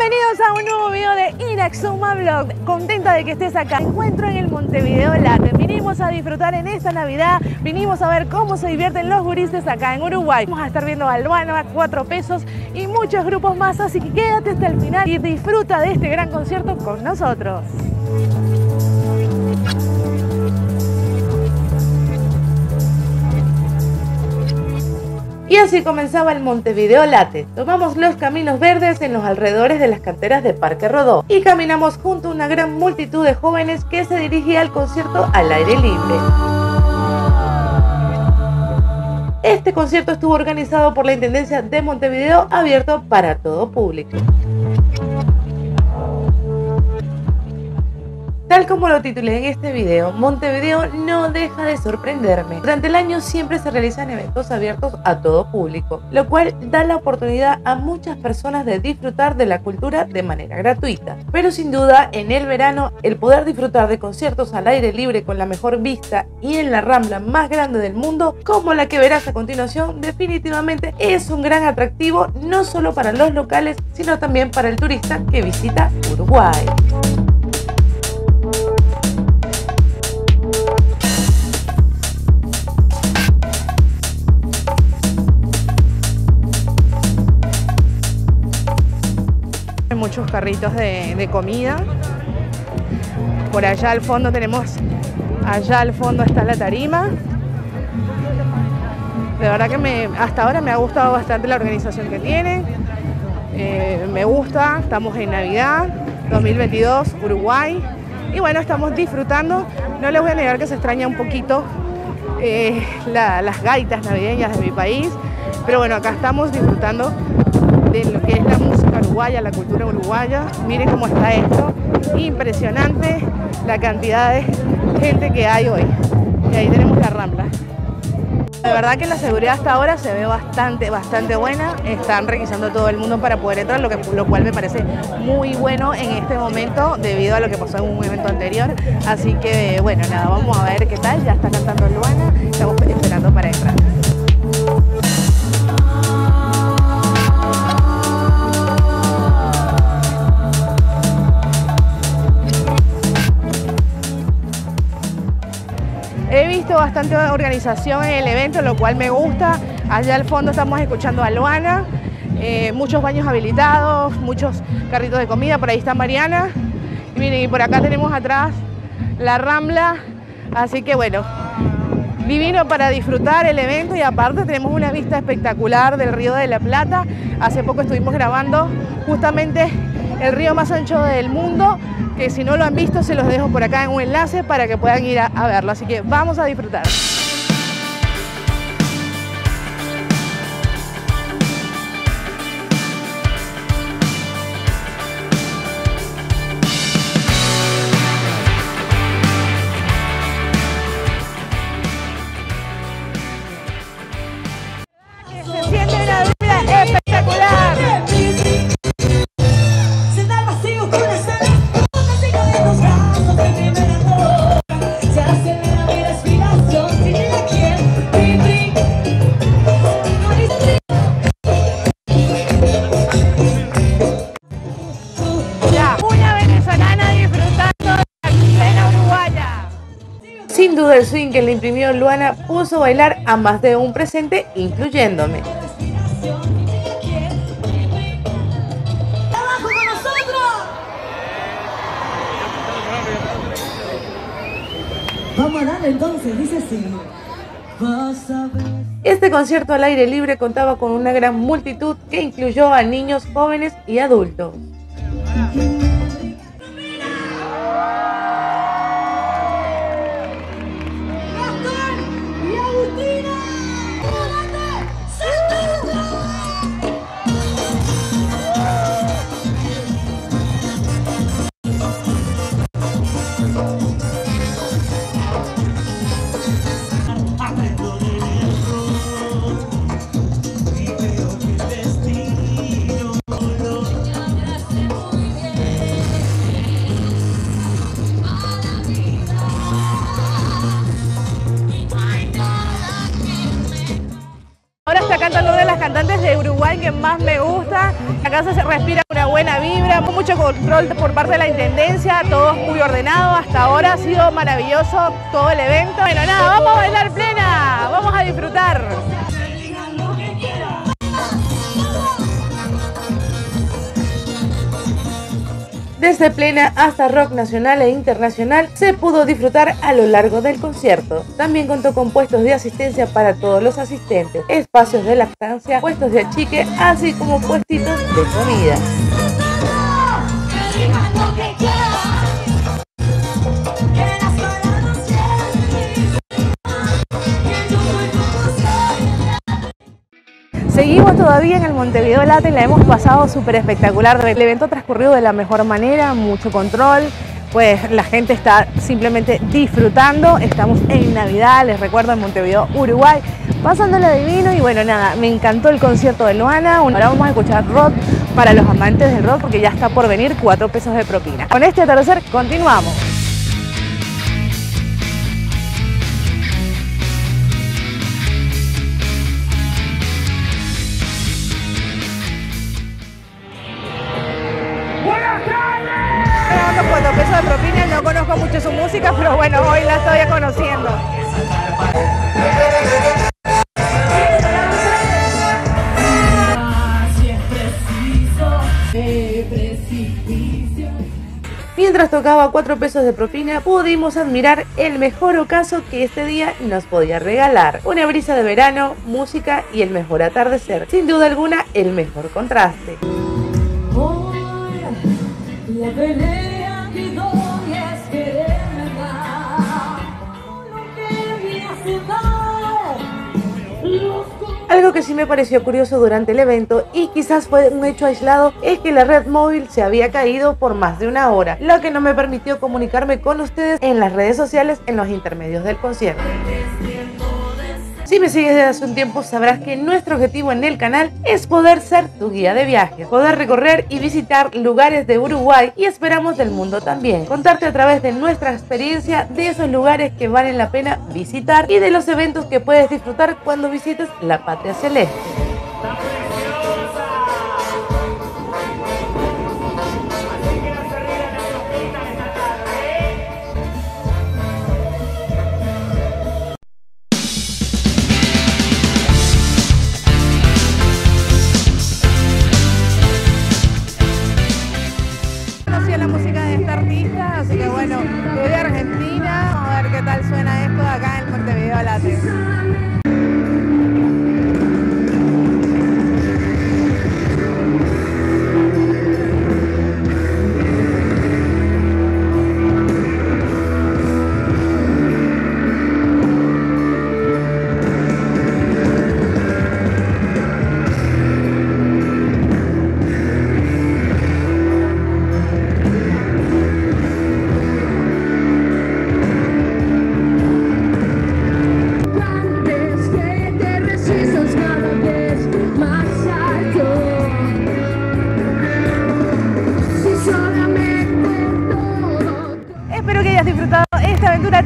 Bienvenidos a un nuevo video de Iraxuma Vlog. Contenta de que estés acá. Me encuentro en el Montevideo Late. Vinimos a disfrutar en esta Navidad. Vinimos a ver cómo se divierten los gurises acá en Uruguay. Vamos a estar viendo a Luana, 4 pesos y muchos grupos más. Así que quédate hasta el final y disfruta de este gran concierto con nosotros. Y así comenzaba el Montevideo Late. Tomamos los caminos verdes en los alrededores de las canteras de Parque Rodó y caminamos junto a una gran multitud de jóvenes que se dirigía al concierto al aire libre. Este concierto estuvo organizado por la Intendencia de Montevideo, abierto para todo público. Tal como lo titulé en este video, Montevideo no deja de sorprenderme. Durante el año siempre se realizan eventos abiertos a todo público, lo cual da la oportunidad a muchas personas de disfrutar de la cultura de manera gratuita. Pero sin duda, en el verano, el poder disfrutar de conciertos al aire libre con la mejor vista y en la Rambla más grande del mundo, como la que verás a continuación, definitivamente es un gran atractivo no solo para los locales, sino también para el turista que visita Uruguay. Muchos carritos de comida. Por allá al fondo tenemos, allá al fondo está la tarima. De verdad que hasta ahora me ha gustado bastante la organización que tienen. Me gusta, estamos en Navidad 2022, Uruguay. Y bueno, estamos disfrutando. No les voy a negar que se extraña un poquito las gaitas navideñas de mi país. Pero bueno, acá estamos disfrutando de lo que es la música uruguaya, la cultura uruguaya. Miren cómo está esto, impresionante la cantidad de gente que hay hoy. Y ahí tenemos la Rambla. La verdad que la seguridad hasta ahora se ve bastante buena. Están requisando todo el mundo para poder entrar, lo cual me parece muy bueno en este momento debido a lo que pasó en un evento anterior. Así que bueno, nada, vamos a ver qué tal. Ya está cantando Luana, estamos esperando para entrar. He visto bastante organización en el evento, lo cual me gusta. Allá al fondo estamos escuchando a Luana, muchos baños habilitados, muchos carritos de comida. Por ahí está Mariana. Y miren, y por acá tenemos atrás la Rambla. Así que bueno, divino para disfrutar el evento. Y aparte tenemos una vista espectacular del río de la Plata. Hace poco estuvimos grabando justamente el río más ancho del mundo, que si no lo han visto se los dejo por acá en un enlace para que puedan ir a verlo, así que vamos a disfrutar. Sin duda el swing que le imprimió Luana puso a bailar a más de un presente, incluyéndome. ¡Abajo con nosotros! Vamos a darle entonces, dice así. Este concierto al aire libre contaba con una gran multitud que incluyó a niños, jóvenes y adultos. Ahora está cantando una de las cantantes de Uruguay que más me gusta. Acá se respira una buena vibra, mucho control por parte de la Intendencia, todo muy ordenado. Hasta ahora ha sido maravilloso todo el evento. Bueno, nada, vamos a bailar plena, vamos a disfrutar. Desde plena hasta rock nacional e internacional se pudo disfrutar a lo largo del concierto. También contó con puestos de asistencia para todos los asistentes, espacios de lactancia, puestos de achique, así como puestitos de comida. Seguimos todavía en el Montevideo Late, la hemos pasado súper espectacular. El evento ha transcurrido de la mejor manera, mucho control, pues la gente está simplemente disfrutando. Estamos en Navidad, les recuerdo, en Montevideo, Uruguay, pasándola divino. Y bueno, nada, me encantó el concierto de Luana. Ahora vamos a escuchar rock para los amantes del rock, porque ya está por venir 4 pesos de propina. Con este atardecer continuamos. Mucho su música, pero bueno, hoy la estoy conociendo. Mientras tocaba 4 pesos de propina, pudimos admirar el mejor ocaso que este día nos podía regalar. Una brisa de verano, música y el mejor atardecer. Sin duda alguna, el mejor contraste. Algo que sí me pareció curioso durante el evento, y quizás fue un hecho aislado, es que la red móvil se había caído por más de una hora, lo que no me permitió comunicarme con ustedes en las redes sociales en los intermedios del concierto. Si me sigues desde hace un tiempo sabrás que nuestro objetivo en el canal es poder ser tu guía de viajes, poder recorrer y visitar lugares de Uruguay y esperamos del mundo también. Contarte a través de nuestra experiencia de esos lugares que valen la pena visitar y de los eventos que puedes disfrutar cuando visites la Patria Celeste. Así que bueno, yo de Argentina, vamos a ver qué tal suena esto acá en Montevideo Late.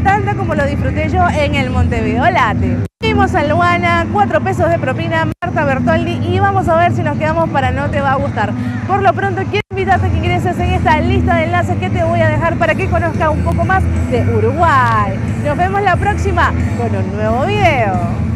Tanta como lo disfruté yo en el Montevideo Late. Vimos a Luana, 4 pesos de propina, Marta Bertoldi, y vamos a ver si nos quedamos para No te va a gustar. Por lo pronto quiero invitarte a que ingreses en esta lista de enlaces que te voy a dejar para que conozcas un poco más de Uruguay. Nos vemos la próxima con un nuevo video.